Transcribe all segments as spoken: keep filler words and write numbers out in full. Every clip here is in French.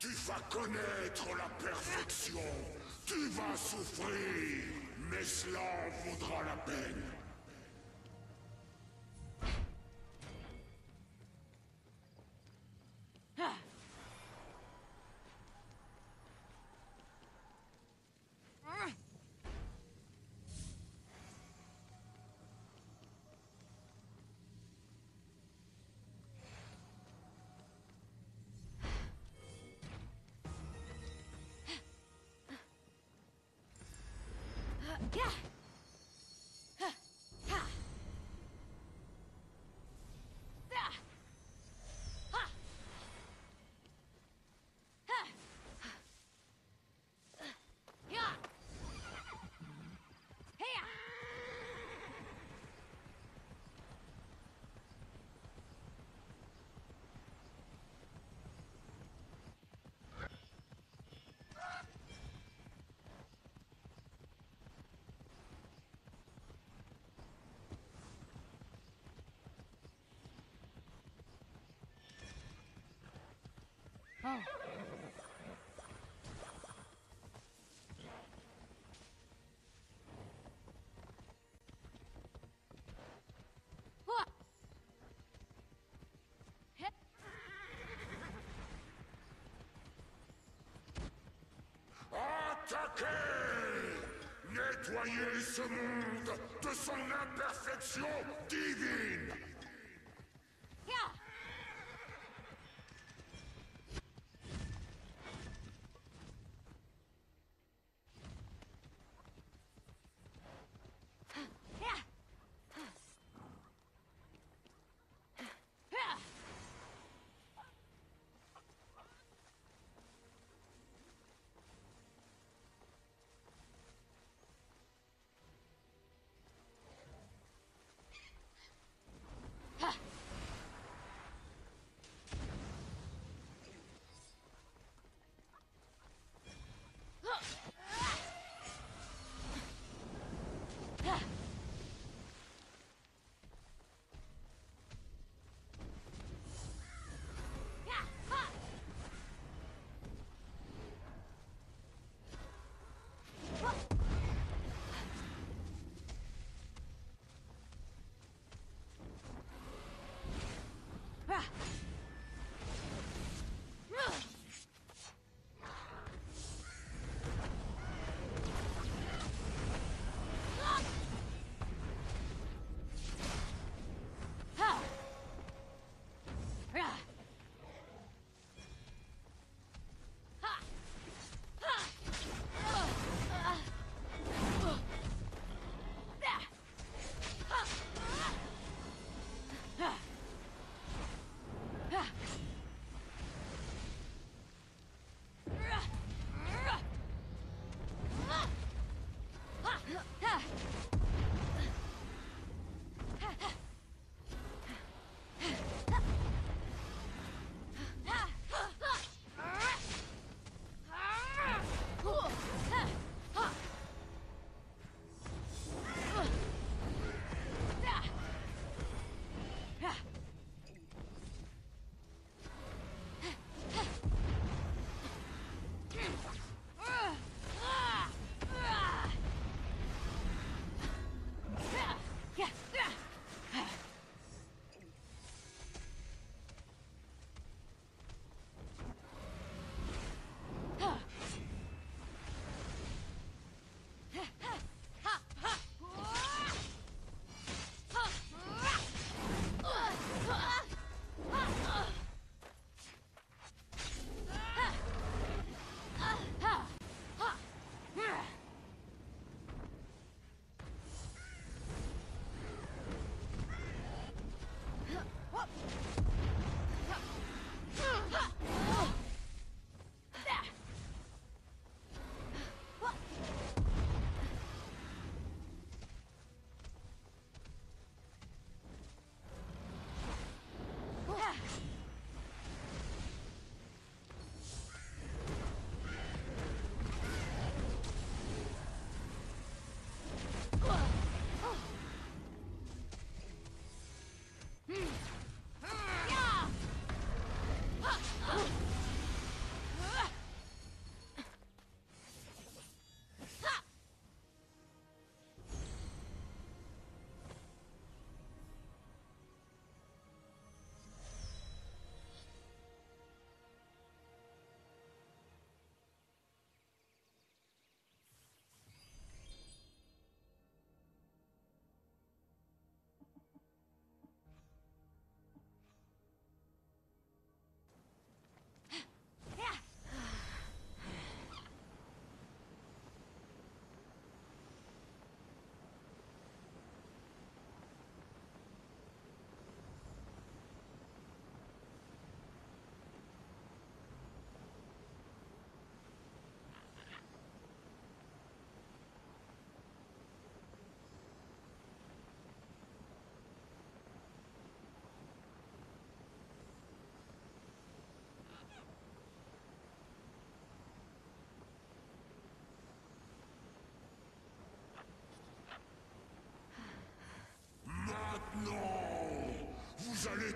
Tu vas connaître la perfection. Tu vas souffrir, mais cela en vaudra la peine. Yeah! Oh. Attaquez! Nettoyez ce monde de son imperfection divine!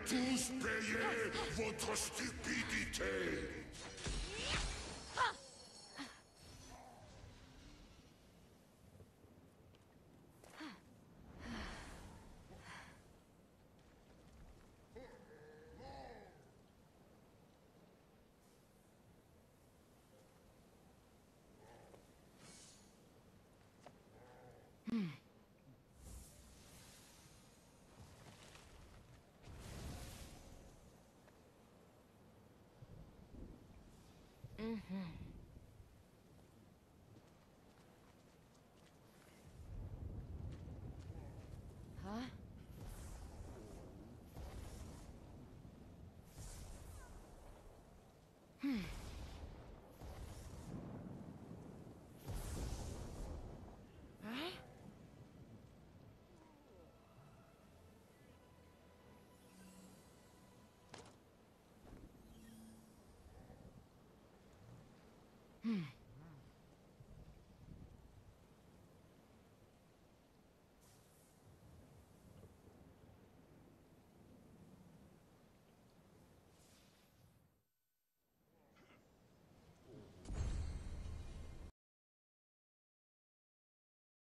tous payer votre stupidité. Mm-hmm. Hmm.